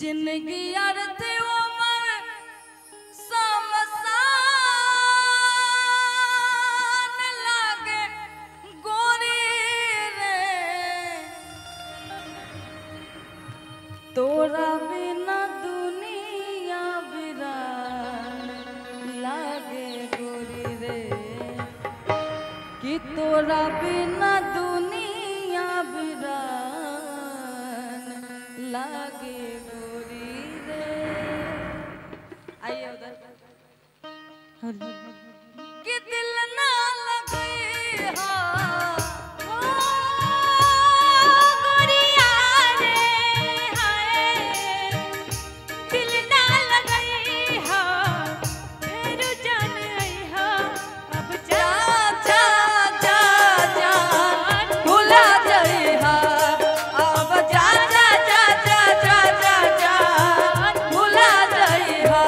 जिंदगी अर्थ उम्र समसान लागे गोरी रे तोरा बिना दुनिया बिरान लागे गोरी रे कि तोरा बिना दुनिया बिरान लागे कि दिल ना लगे हो गोरिया रे हाय दिल ना लगे हो फिर जान हो अब जा जा जा जा भुला जाए हो अब जा जा जा जा जा जा भुला जाए हो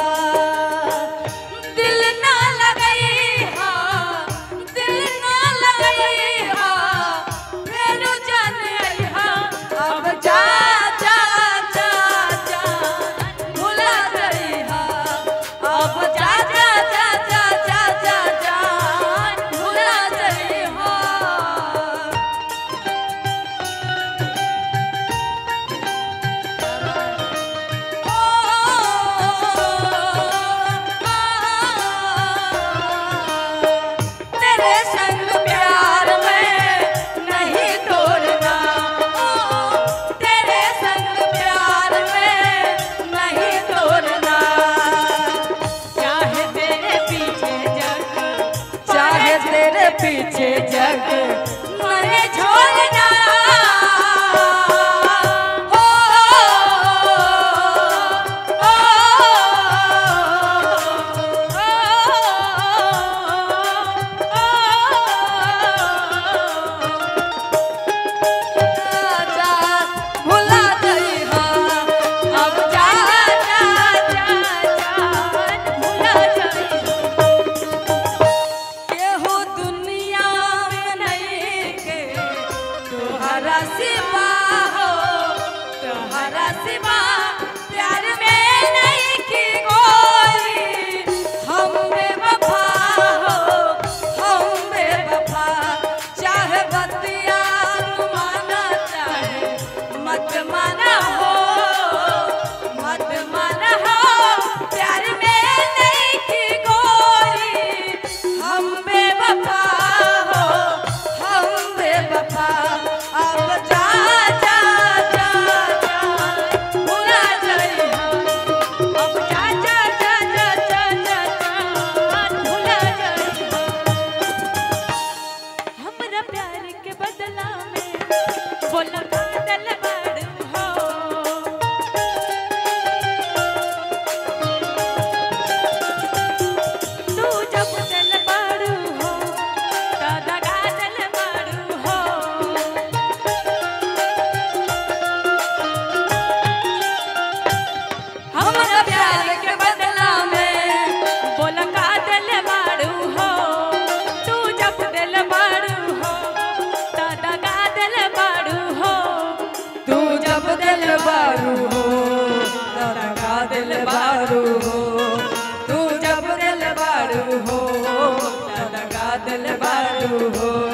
पीछे जग मने छोड़ना हो जा भुला गई हो अब जा जा जा भुला गई केहू दुनिया तोहरा सिवा प्यार में नहीं की कोई हम बेवफा हो हम बेवफा चाहे बतिया माना चाहे मत माना हो मत माना हो प्यार में नहीं की कोई हम बेवफा हो हम बेवफा तू जब दिल बारू हो तब का दिल बारू हो।